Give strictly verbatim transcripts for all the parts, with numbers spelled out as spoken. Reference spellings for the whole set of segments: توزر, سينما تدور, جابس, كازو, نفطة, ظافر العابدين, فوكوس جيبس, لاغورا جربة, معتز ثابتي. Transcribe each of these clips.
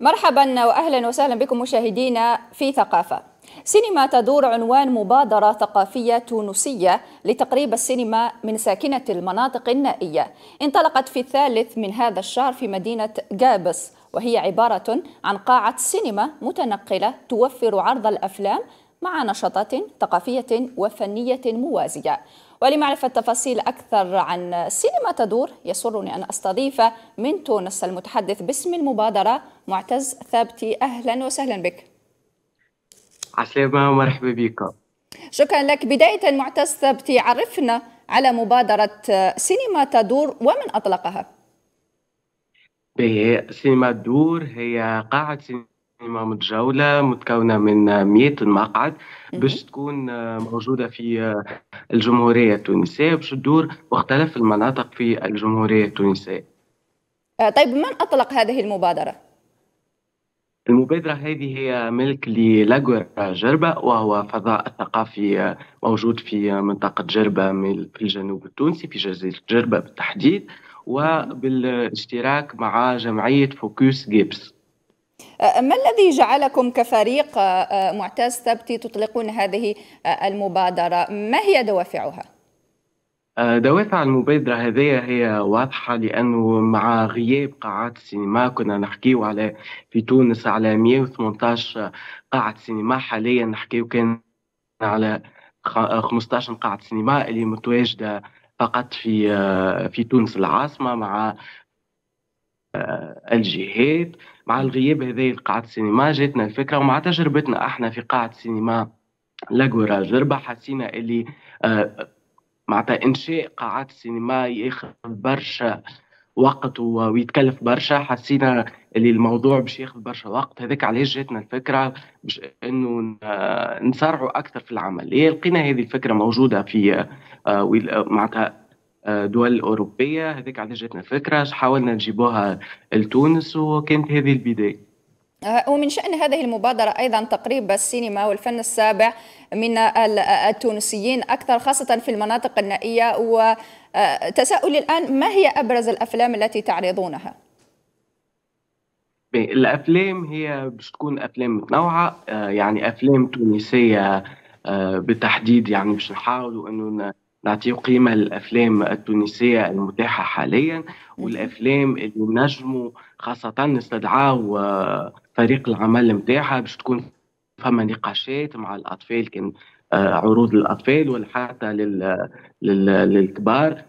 مرحبا وأهلا وسهلا بكم مشاهدينا في ثقافة. سينما تدور عنوان مبادرة ثقافية تونسية لتقريب السينما من ساكنة المناطق النائية، انطلقت في الثالث من هذا الشهر في مدينة جابس، وهي عبارة عن قاعة سينما متنقلة توفر عرض الأفلام مع نشاطات ثقافية وفنية موازية. ولمعرفة تفاصيل أكثر عن سينما تدور يسرني أن أستضيف من تونس المتحدث باسم المبادرة معتز ثابتي. أهلا وسهلا بك. عسلامة ومرحبا بك. شكرا لك. بداية معتز ثابتي، عرفنا على مبادرة سينما تدور ومن أطلقها. سينما تدور هي قاعة سينما سينما متجولة متكونة من مئة مقعد باش تكون موجودة في الجمهورية التونسية، باش تدور مختلف المناطق في الجمهورية التونسية. طيب، من أطلق هذه المبادرة؟ المبادرة هذه هي ملك للاغورا جربة، وهو فضاء ثقافي موجود في منطقة جربة في الجنوب التونسي، في جزيرة جربة بالتحديد، وبالاشتراك مع جمعية فوكوس جيبس. ما الذي جعلكم كفريق معتز ثابتي تطلقون هذه المبادرة؟ ما هي دوافعها؟ دوافع المبادرة هذه هي واضحة، لأنه مع غياب قاعات السينما كنا نحكيو على في تونس على مئة وثمانية عشر قاعة سينما، حاليا نحكيو كان على خمسة عشر قاعة سينما اللي متواجدة فقط في في تونس العاصمة، مع الجهات. مع الغياب هذه القاعة السينما جاتنا الفكرة، ومع تجربتنا احنا في قاعة سينما لاغورا جربة حسينا اللي آه معناتها انشاء قاعات السينما ياخذ برشا وقت ويتكلف برشا، حسينا اللي الموضوع باش ياخذ برشا وقت، هذاك علاش جاتنا الفكرة باش انه نسرعوا اكثر في العملية. لقينا هذه الفكرة موجودة في آه معناتها دول أوروبية، هذيك علاش جاتنا الفكرة، حاولنا نجيبوها لتونس وكانت هذه البداية. ومن شأن هذه المبادرة أيضا تقريب السينما والفن السابع من التونسيين أكثر، خاصة في المناطق النائية. وتساؤلي الآن، ما هي أبرز الأفلام التي تعرضونها؟ الأفلام هي باش تكون أفلام متنوعة، يعني أفلام تونسية بالتحديد، يعني باش نحاولوا أنه نعطيو قيمة للأفلام التونسية المتاحة حاليا، والأفلام اللي نجموا خاصة نستدعاو فريق العمل نتاعها باش تكون فما نقاشات مع الأطفال، كان عروض للأطفال ولا حتى لل... لل... للكبار،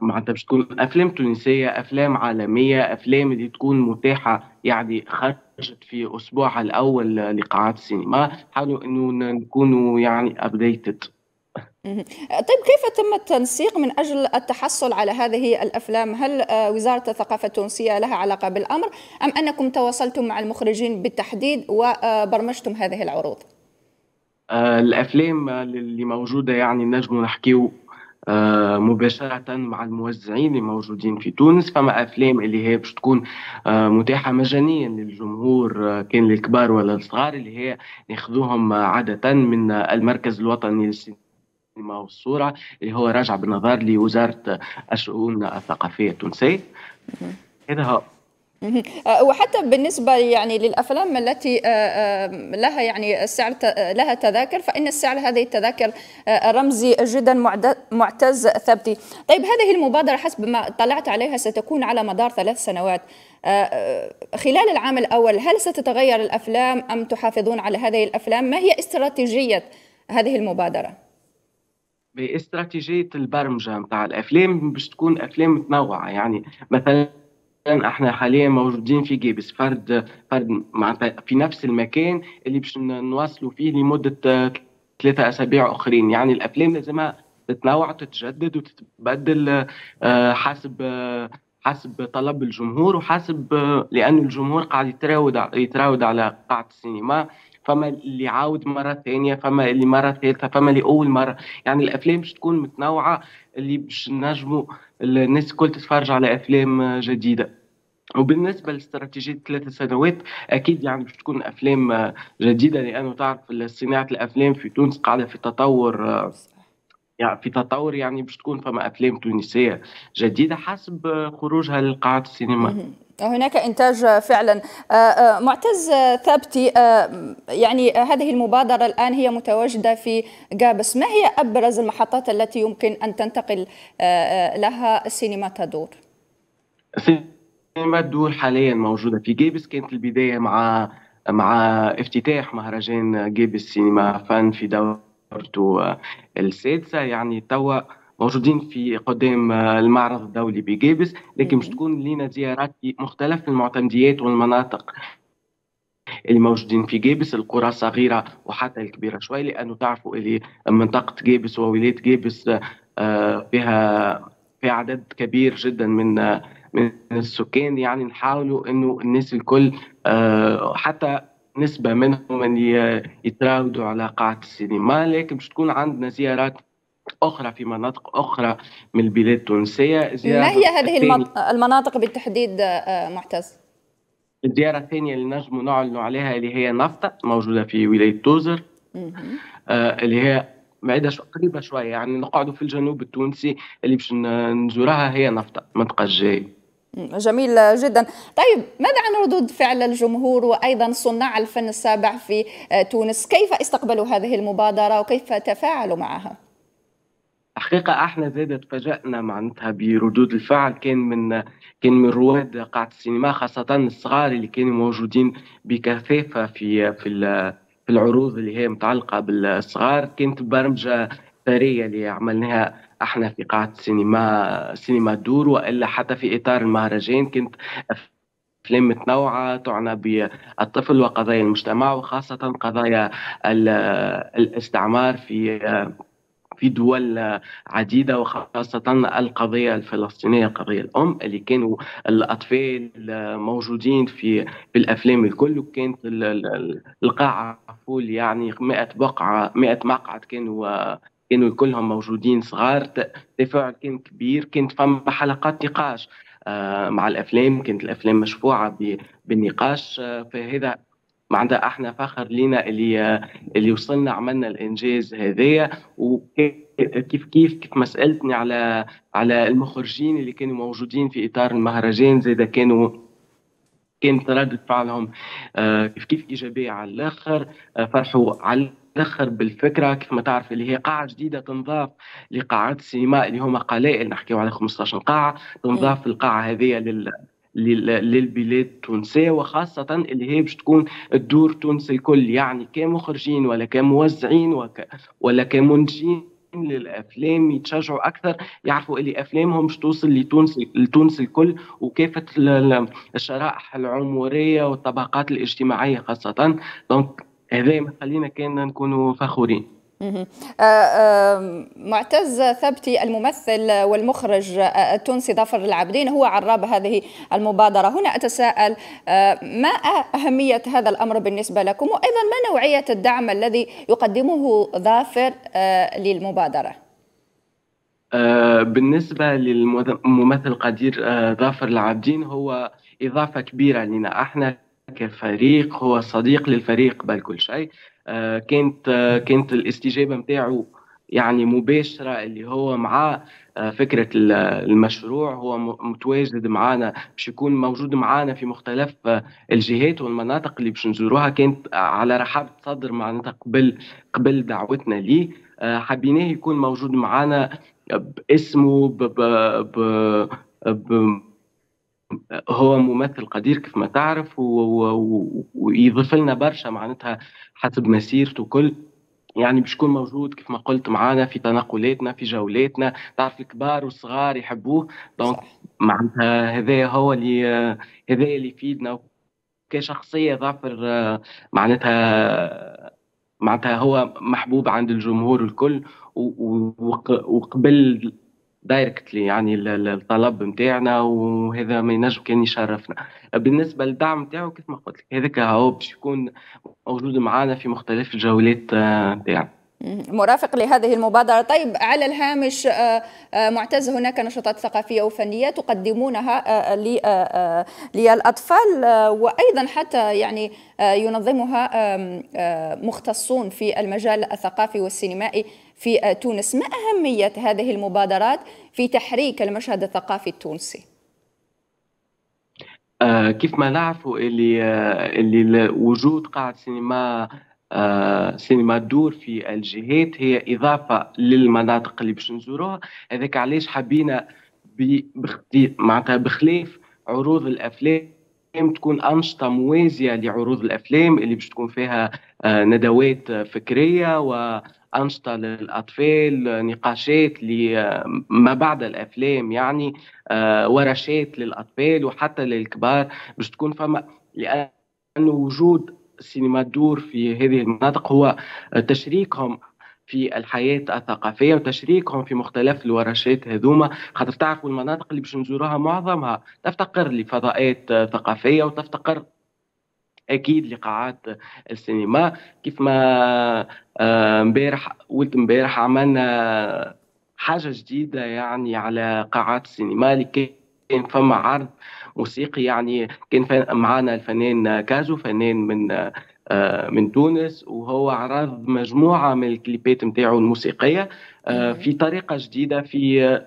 معناتها باش تكون أفلام تونسية، أفلام عالمية، أفلام اللي تكون متاحة، يعني خرجت في أسبوعها الأول لقاعات السينما، حاولوا إنه نكونوا يعني updated. طيب، كيف تم التنسيق من أجل التحصل على هذه الأفلام؟ هل وزارة الثقافة التونسية لها علاقة بالأمر، أم أنكم تواصلتم مع المخرجين بالتحديد وبرمجتم هذه العروض؟ الأفلام اللي موجودة يعني نجموا نحكيو مباشرة مع الموزعين اللي موجودين في تونس. فما أفلام اللي هي باش تكون متاحة مجانيا للجمهور، كان للكبار ولا الصغار، اللي هي ياخذوهم عادة من المركز الوطني للسينما والصورة، اللي هو راجع بالنظر لوزارة الشؤون الثقافية التونسية. هذا هو. وحتى بالنسبة يعني للأفلام التي لها يعني السعر لها تذاكر، فإن السعر هذه التذاكر رمزي جدا معتز ثابتي. طيب، هذه المبادرة حسب ما طلعت عليها ستكون على مدار ثلاث سنوات. خلال العام الأول هل ستتغير الأفلام أم تحافظون على هذه الأفلام؟ ما هي استراتيجية هذه المبادرة؟ باستراتيجية البرمجة متاع الأفلام باش تكون أفلام متنوعة، يعني مثلا احنا حاليا موجودين في جيبس، فرد فرد معناتها في نفس المكان اللي باش نواصلوا فيه لمدة ثلاثة أسابيع أخرين، يعني الأفلام لازمها تتنوع تتجدد وتتبدل حسب حسب طلب الجمهور، وحسب لأن الجمهور قاعد يتراود يتراود على قاعة السينما، فما اللي عاود مرة ثانية، فما اللي مرة ثالثة، فما اللي أول مرة، يعني الأفلام باش تكون متنوعة اللي باش نجموا الناس الكل تتفرج على أفلام جديدة. وبالنسبة لاستراتيجية ثلاث سنوات أكيد يعني باش تكون أفلام جديدة، لأنه تعرف صناعة الأفلام في تونس قاعدة في تطور يعني في تطور، يعني باش تكون فما أفلام تونسية جديدة حسب خروجها لقاعات السينما. هناك إنتاج فعلا. معتز ثابتي، يعني هذه المبادرة الآن هي متواجدة في جابس، ما هي أبرز المحطات التي يمكن أن تنتقل لها سينما تدور؟ سينما تدور حاليا موجودة في جابس، كانت البداية مع مع افتتاح مهرجان جيبس سينما فن في دورته السادسة، يعني توا موجودين في قدام المعرض الدولي بجيبس، لكن باش تكون لنا زيارات في مختلف المعتمديات والمناطق اللي موجودين في جيبس، القرى الصغيرة وحتى الكبيرة شوي، لأنه تعرفوا اللي منطقة جيبس وولاية جيبس فيها في عدد كبير جدا من من السكان، يعني نحاولوا انه الناس الكل آه حتى نسبه منهم ان يتراودوا على قاعه السينما، لكن باش تكون عندنا زيارات اخرى في مناطق اخرى من البلاد التونسيه. ما هي هذه المناطق بالتحديد آه معتز؟ الزياره الثانيه اللي نجموا نعلنوا عليها اللي هي نفطه، موجوده في ولايه توزر، آه اللي هي بعيدة قريبة شوية، يعني نقعدوا في الجنوب التونسي، اللي باش نزورها هي نفطة منطقة الجاي. جميل جدا. طيب ماذا عن ردود فعل الجمهور وأيضا صناع الفن السابع في تونس؟ كيف استقبلوا هذه المبادرة وكيف تفاعلوا معها؟ حقيقة احنا زاد تفاجأنا معناتها بردود الفعل، كان من كان من رواد قاعة السينما خاصة الصغار اللي كانوا موجودين بكثافة في في في العروض اللي هي متعلقة بالصغار. كانت برمجة ثرية اللي عملناها احنا في قاعة السينما سينما تدور، والا حتى في اطار المهرجان كانت افلام متنوعة تعنى بالطفل وقضايا المجتمع، وخاصة قضايا الاستعمار في في دول عديدة، وخاصة القضية الفلسطينية القضية الأم، اللي كانوا الأطفال موجودين في في الأفلام الكل، وكانت القاعة فول يعني مئة بقعة مئة مقعد كانوا كانوا كلهم موجودين صغار. تفاعل كان كبير، كانت فما حلقات نقاش مع الأفلام، كانت الأفلام مشفوعة بالنقاش، فهذا معناتها احنا فخر لينا اللي اللي وصلنا عملنا الانجاز هذايا. وكيف كيف كيف مسالتني على على المخرجين اللي كانوا موجودين في اطار المهرجان، زاد كانوا كانت ردة فعلهم كيف كيف ايجابيه على الاخر، فرحوا على الاخر بالفكره. كيف ما تعرف اللي هي قاعه جديده تنضاف لقاعات السينما اللي هما قلائل، نحكيو على خمسطاش قاعه، تنضاف القاعه هذيا لل للبلاد التونسية، وخاصة اللي هي باش تكون تدور تونس الكل، يعني كمخرجين ولا كموزعين وك... ولا كمنتجين للأفلام يتشجعوا أكثر، يعرفوا اللي أفلامهم باش توصل لتونس لتونس الكل وكافة الشرائح العمرية والطبقات الاجتماعية خاصة. دونك هذا ما خلينا كان نكونوا فخورين. معتز ثابتي الممثل والمخرج التونسي ظافر العابدين هو عراب هذه المبادرة، هنا أتساءل ما أهمية هذا الأمر بالنسبة لكم، وأيضا ما نوعية الدعم الذي يقدمه ظافر للمبادرة؟ بالنسبة للممثل قدير ظافر العابدين هو إضافة كبيرة لنا احنا كفريق، هو صديق للفريق بل كل شيء. آه كانت آه كانت الاستجابه نتاعو يعني مباشره، اللي هو مع آه فكره المشروع، هو متواجد معنا باش يكون موجود معنا في مختلف آه الجهات والمناطق اللي باش نزوروها. كانت على رحابه صدر معناتها قبل قبل دعوتنا ليه، آه حبيناه يكون موجود معنا باسمه، ب ب ب ب هو ممثل قدير كيف ما تعرف، ويضيف لنا برشا معناتها حسب مسيرته كل، يعني باش يكون موجود كيف ما قلت معانا في تنقلاتنا في جولاتنا، تعرف الكبار والصغار يحبوه. دونك معناتها هذا هو اللي هذا اللي يفيدنا كشخصيه. ظافر معناتها معناتها هو محبوب عند الجمهور الكل، وقبل دايركتلي يعني الطلب نتاعنا، وهذا ما ينجم كان يشرفنا. بالنسبه للدعم نتاعو كيف ما قلت لك هذاك هو باش يكون موجود معنا في مختلف الجولات نتاعنا. مرافق لهذه المبادرة. طيب، على الهامش معتز، هناك نشاطات ثقافية وفنية تقدمونها للأطفال، وأيضا حتى يعني ينظمها مختصون في المجال الثقافي والسينمائي في تونس. ما أهمية هذه المبادرات في تحريك المشهد الثقافي التونسي؟ آه كيف ما نعرفوا اللي آه اللي وجود قاعة سينما آه سينما تدور في الجهات هي إضافة للمناطق اللي باش نزوروها. هذاك علاش حبينا معناتها بخلاف عروض الأفلام تكون أنشطة موازية لعروض الأفلام اللي باش تكون فيها آه ندوات فكرية وأنشطة للأطفال، نقاشات لما بعد الأفلام، يعني آه ورشات للأطفال وحتى للكبار باش تكون فما، لأن وجود سينما تدور في هذه المناطق هو تشريكهم في الحياة الثقافية وتشريكهم في مختلف الورشات هذوما، خاطر تعرفوا المناطق اللي باش نزوروها معظمها تفتقر لفضاءات ثقافية وتفتقر أكيد لقاعات السينما. كيف ما امبارح قلت امبارح عملنا حاجة جديدة يعني على قاعات السينما، لكي كان فما عرض موسيقي، يعني كان معانا الفنان كازو، فنان من من تونس، وهو عرض مجموعة من الكليبات نتاعو الموسيقية في طريقة جديدة، في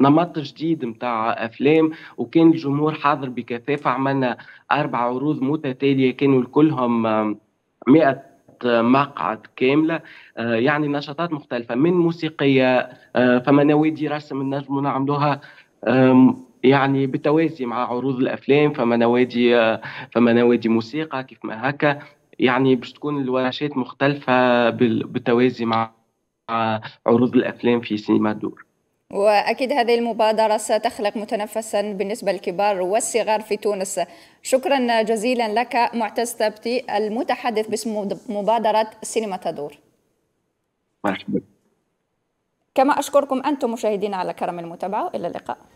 نمط جديد نتاع أفلام، وكان الجمهور حاضر بكثافة. عملنا أربع عروض متتالية كانوا كلهم مئة مقعد كاملة، يعني نشاطات مختلفة من موسيقية، فما نوادي رسم النجم ونعملوها يعني بالتوازي مع عروض الافلام، فما نوادي فما نوادي موسيقى كيف ما هكا، يعني باش تكون الورشات مختلفه بالتوازي مع عروض الافلام في سينما تدور. واكيد هذه المبادره ستخلق متنفسا بالنسبه للكبار والصغار في تونس. شكرا جزيلا لك معتز ثابتي، المتحدث باسم مبادره سينما تدور. مرحبا. كما اشكركم انتم مشاهدينا على كرم المتابعه، الى اللقاء.